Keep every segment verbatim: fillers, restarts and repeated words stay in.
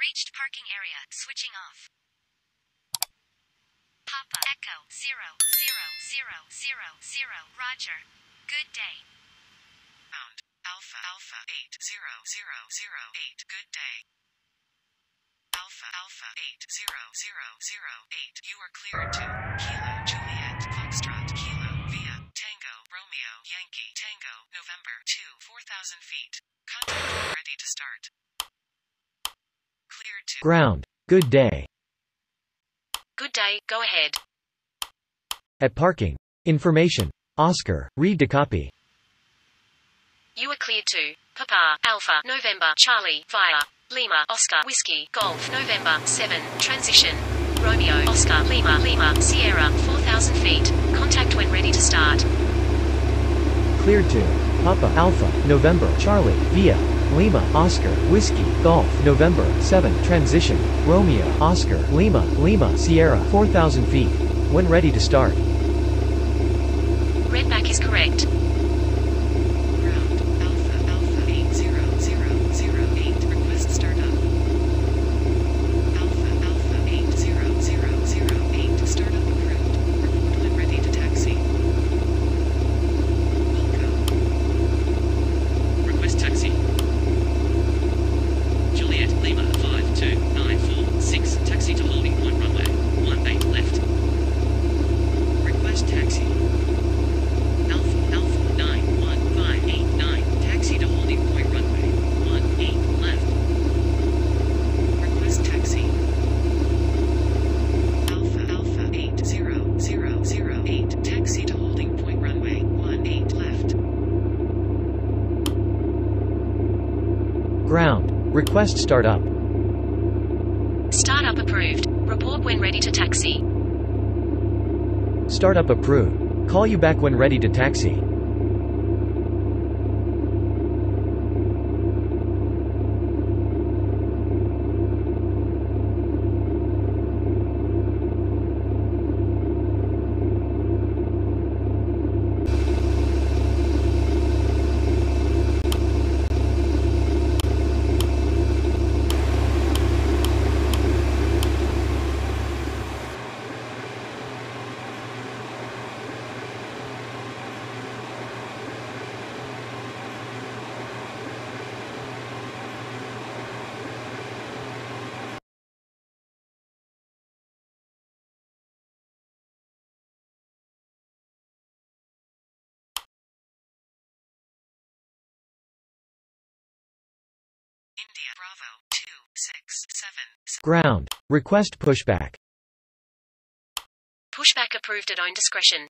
Reached parking area. Switching off. Papa Echo zero zero zero zero zero. Roger. Good day. Found Alpha Alpha eight zero zero zero eight. Good day. Alpha Alpha eight zero zero zero eight. You are cleared to Kilo Juliet Foxtrot Kilo via Tango Romeo Yankee Tango November two four thousand feet. Contact ready to start. Cleared to ground. Good day. Good day. Go ahead. At parking. Information. Oscar. Read to copy. You are cleared to Papa Alpha November Charlie via Lima Oscar Whiskey Golf November seven transition Romeo Oscar Lima Lima Sierra four thousand feet. Contact when ready to start. Cleared to Papa Alpha November Charlie via Lima Oscar Whiskey Golf November seven transition Romeo Oscar Lima Lima Sierra four thousand feet. When ready to start. Redback is correct. Ground. Request startup. Startup approved. Report when ready to taxi. Startup approved. Call you back when ready to taxi. India Bravo two six seven. Ground. Request pushback. Pushback approved at own discretion.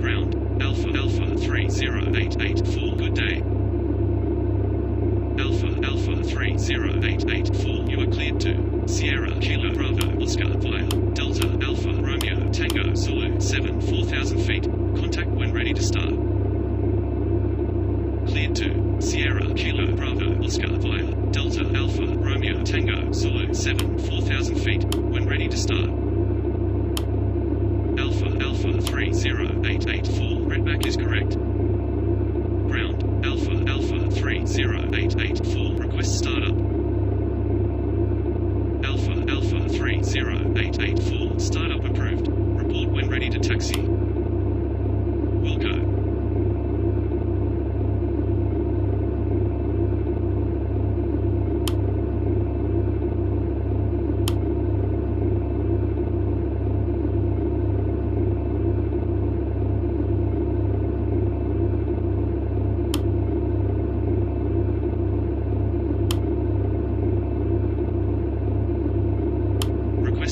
Ground. Alpha Alpha three zero eight eight four. Good day. Alpha Alpha three zero eight eight four. You are cleared to Sierra Kilo Bravo Oscar via Delta Alpha Romeo Tango Zulu seven four thousand feet. Contact when ready to start. Cleared to Sierra Kilo Bravo Oscar via Delta Alpha Romeo Tango Zulu seven four thousand feet. When ready to start. Alpha Alpha three zero eight eight four. Redback is correct. Ground. Alpha Alpha three zero eight eight four. Request startup. Alpha Alpha three zero eight eight four. Startup approved. Report when ready to taxi. Wilco.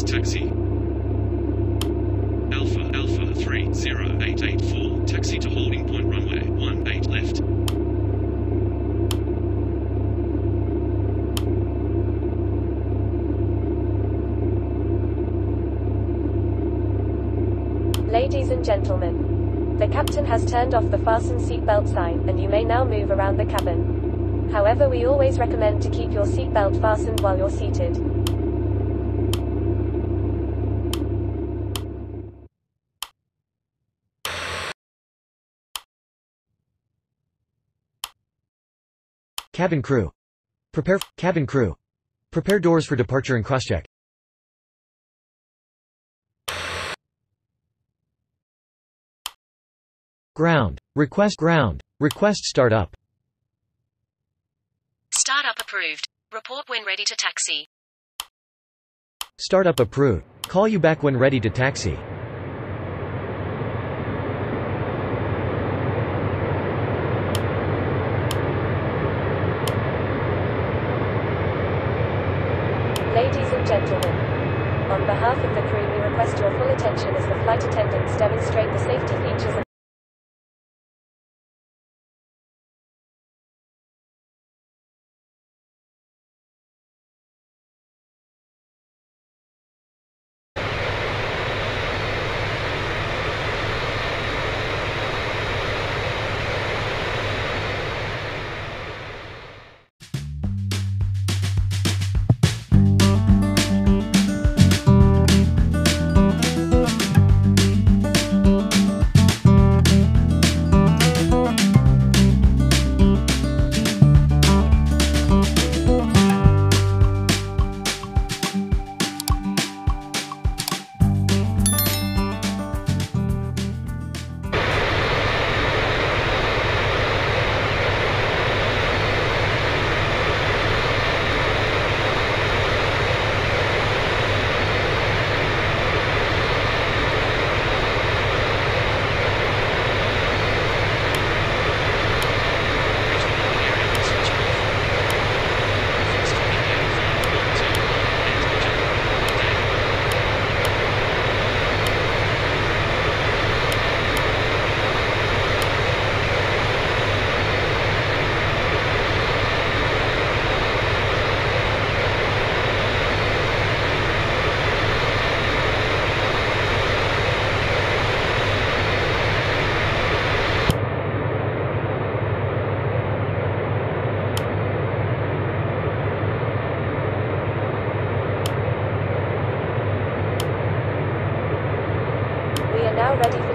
Taxi. Alpha Alpha three zero eight eight four. Taxi to holding point runway one eight left. Ladies and gentlemen, the captain has turned off the fasten seatbelt sign, and you may now move around the cabin. However, we always recommend to keep your seatbelt fastened while you're seated. Cabin crew. Prepare cabin crew. Prepare doors for departure and crosscheck. Ground. Request ground. Request start up. Start up approved. Report when ready to taxi. Start up approved. Call you back when ready to taxi. Ladies and gentlemen, on behalf of the crew we request your full attention as the flight attendants demonstrate the safety features of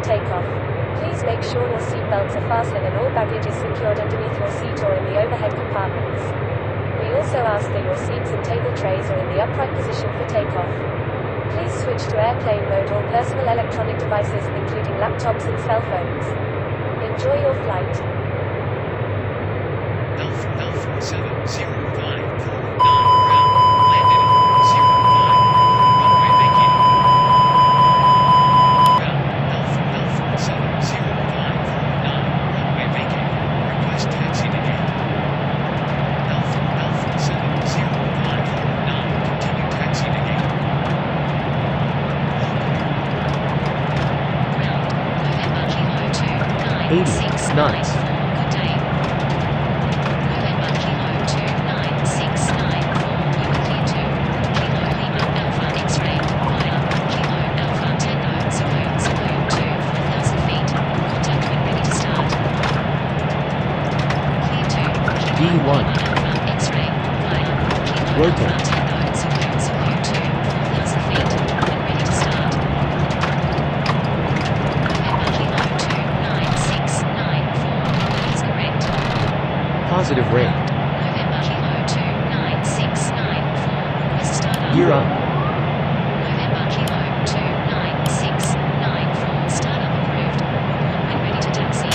takeoff. Please make sure your seatbelts are fastened and all baggage is secured underneath your seat or in the overhead compartments. We also ask that your seats and table trays are in the upright position for takeoff. Please switch to airplane mode or personal electronic devices, including laptops and cell phones. Enjoy your flight. Alpha, Alpha, seven, zero, nine, four, nine, ground, landed at zero. Nice. Good day. November Kilo two nine six nine four. You are clear to Kilo Lima Alpha X-ray via Kilo Alpha Tango zero zero two five thousand feet. Contact when ready to start. Clear to Kilo Lima Alpha X-ray via Kilo Alpha Tango. Positive rate. November Kilo two nine six nine four. Request start up. Gear up. November Kilo two nine six nine four. Start up approved. Report when ready to taxi.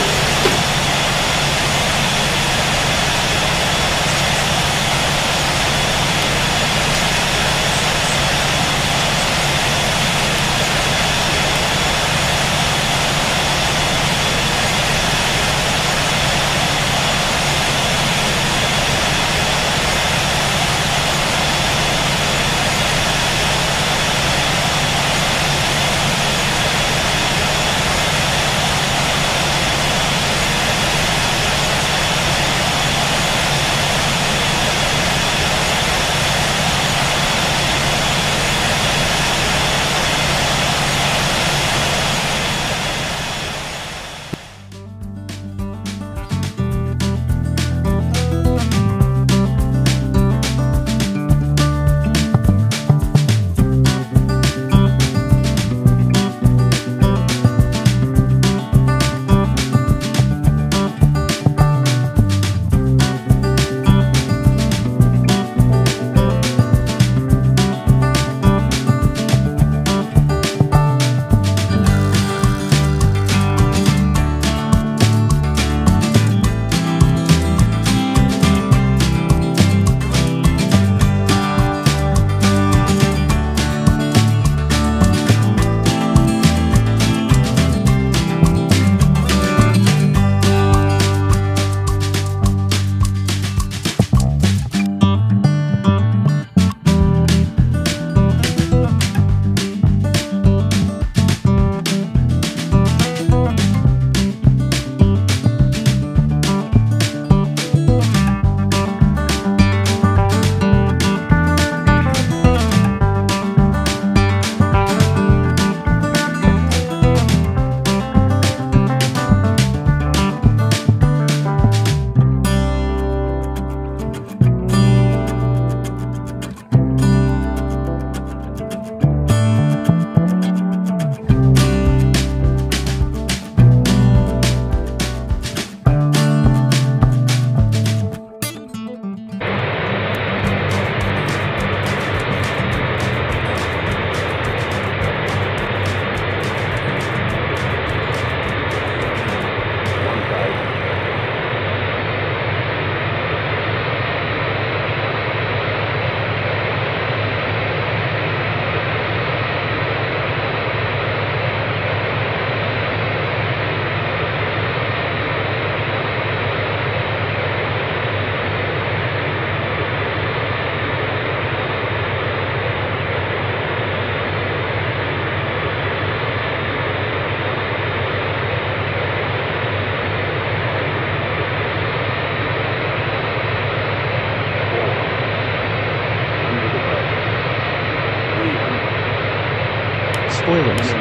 spoilers.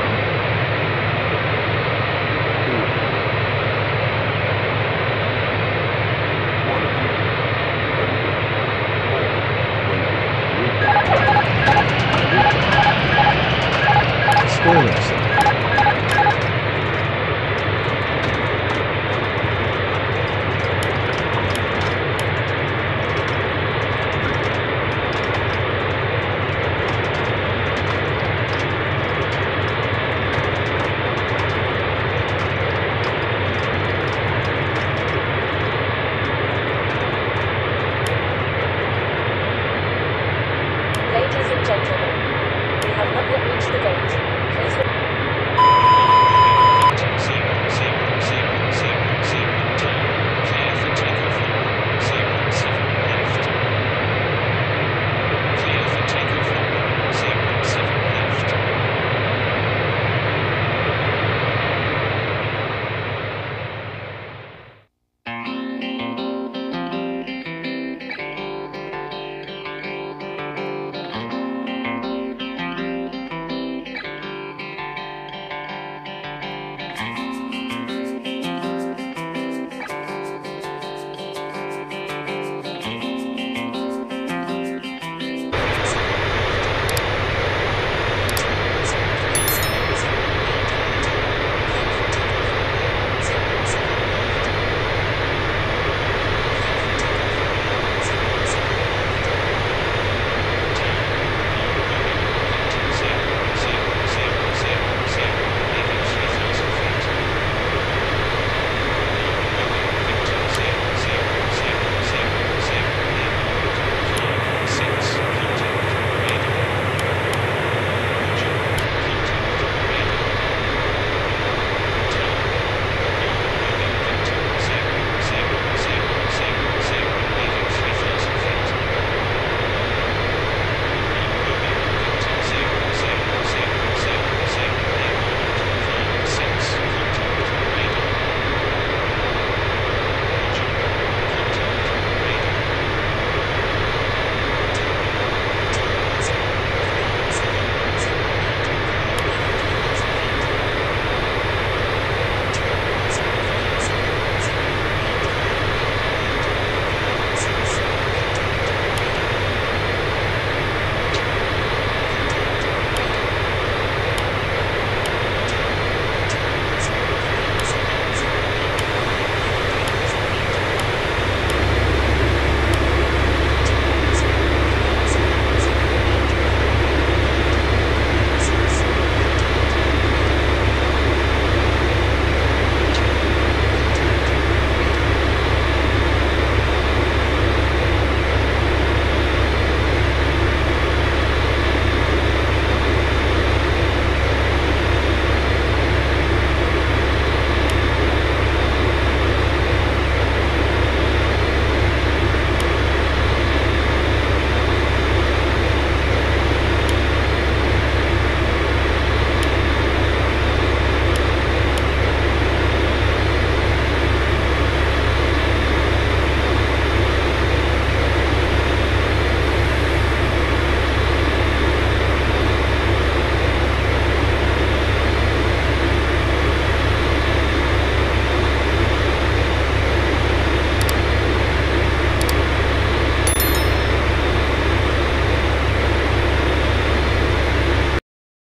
Ladies and gentlemen, we have not yet reached the gate.